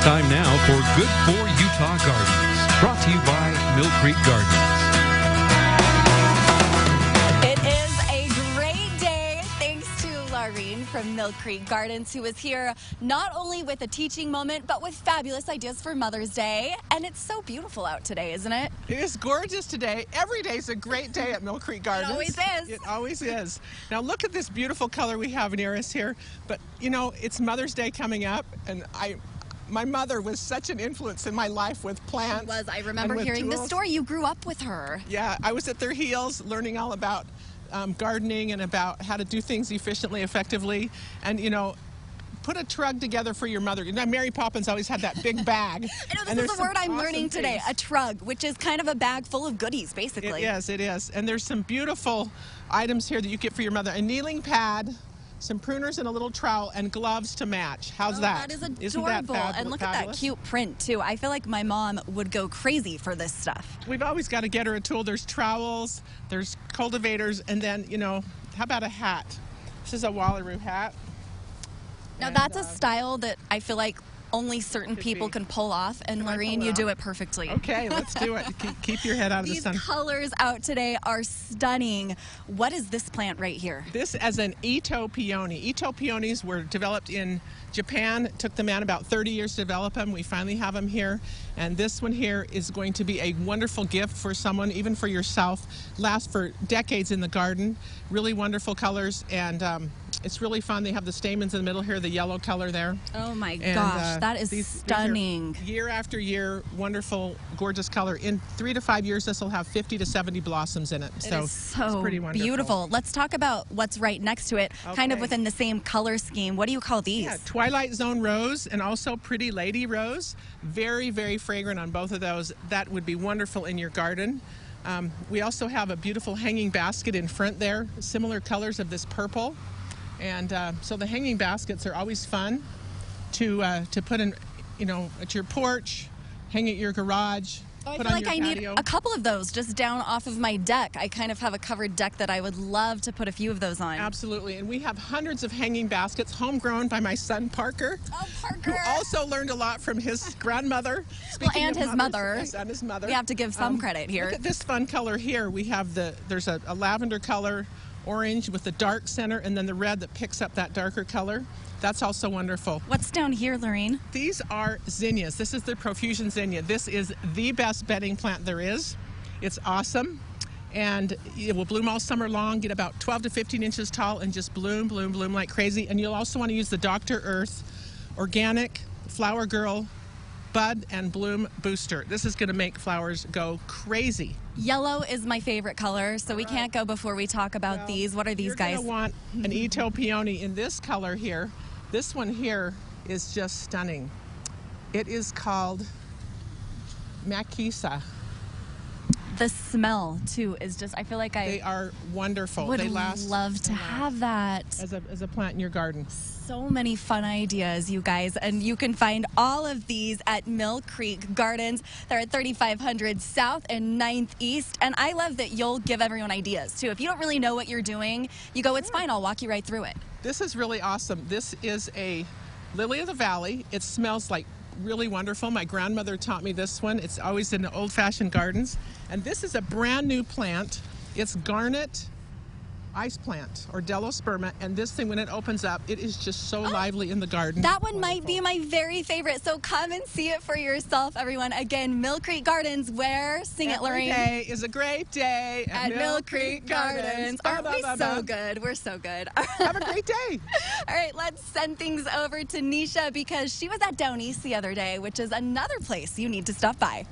Time now for Good for Utah Gardens, brought to you by Mill Creek Gardens. It is a great day, thanks to Laureen from Mill Creek Gardens, who is here not only with a teaching moment, but with fabulous ideas for Mother's Day. And it's so beautiful out today, isn't it? It is gorgeous today. Every day's a great day at Mill Creek Gardens. It always is. It always is. Now look at this beautiful color we have near us here. But you know, it's Mother's Day coming up, and my mother was such an influence in my life with plants. She was. I remember hearing the story. You grew up with her. Yeah, I was at their heels, learning all about gardening and about how to do things efficiently, effectively, and you know, put a trug together for your mother. You know, Mary Poppins always had that big bag. I know, this is the word I'm learning today, a trug, which is kind of a bag full of goodies, basically. Yes, it is. And there's some beautiful items here that you get for your mother. A kneeling pad, some pruners and a little trowel, and gloves to match. How's that? That is adorable. Isn't that fabulous? And look at that cute print too. I feel like my mom would go crazy for this stuff. We've always got to get her a tool. There's trowels, there's cultivators, and then, you know, how about a hat? This is a Wallaroo hat. Now that's a style that I feel like only certain people can pull off, and Laureen, you do it perfectly. Okay, let's do it. Keep your head out of the sun. These colors out today are stunning. What is this plant right here? This is an Ito peony. Ito peonies were developed in Japan. It took the man about 30 years to develop them. We finally have them here, and this one here is going to be a wonderful gift for someone, even for yourself. Lasts for decades in the garden. Really wonderful colors, and it's really fun. They have the stamens in the middle here, the yellow color there. Oh my gosh, that is stunning. Year after year, wonderful, gorgeous color. In 3 to 5 years, this will have 50 to 70 blossoms in it. So it's pretty wonderful. Beautiful. Let's talk about what's right next to it, kind of within the same color scheme. What do you call these? Yeah, Twilight Zone Rose and also Pretty Lady Rose. Very, very fragrant on both of those. That would be wonderful in your garden. We also have a beautiful hanging basket in front there, similar colors of this purple. And so the hanging baskets are always fun to put in, you know, at your porch, hang at your garage. Oh, I feel like I need a couple of those just down off of my deck. I kind of have a covered deck that I would love to put a few of those on. Absolutely. And we have hundreds of hanging baskets, homegrown by my son, Parker. Oh, Parker. Who also learned a lot from his grandmother. Well, and his mother. And his mother. We have to give some credit here. Look at this fun color here. We have there's a lavender color, orange with the dark center, and then the red that picks up that darker color. That's also wonderful. What's down here, Laureen? These are zinnias. This is the Profusion Zinnia. This is the best bedding plant there is. It's awesome, and it will bloom all summer long, get about 12 to 15 inches tall, and just bloom, bloom, bloom like crazy. And you'll also want to use the Dr. Earth Organic Flower Girl Bud and Bloom Booster. This is going to make flowers go crazy. Yellow is my favorite color, so we can't go before we talk about these. What are these guys? You're going to want an Ito peony in this color here. This one here is just stunning. It is called Makisa. The smell too is just, I feel like they are wonderful. Would love to have that as a plant in your garden. So many fun ideas, you guys, and you can find all of these at Mill Creek Gardens. They're at 3500 South and 9th East, and I love that you'll give everyone ideas too. If you don't really know what you're doing, you go, it's fine, I'll walk you right through it. This is really awesome. This is a Lily of the Valley. It smells like really wonderful. My grandmother taught me this one. It's always in the old-fashioned gardens. And this is a brand new plant. It's garnet ice plant, or Delosperma, and this thing, when it opens up, it is just so lively in the garden. That one might be my very favorite, so come and see it for yourself, everyone. Again, Mill Creek Gardens, where, sing it, Laureen. Every day is a great day at Mill Creek Gardens. Aren't we so good? We're so good. Have a great day. All right, let's send things over to Nisha, because she was at Down East the other day, which is another place you need to stop by.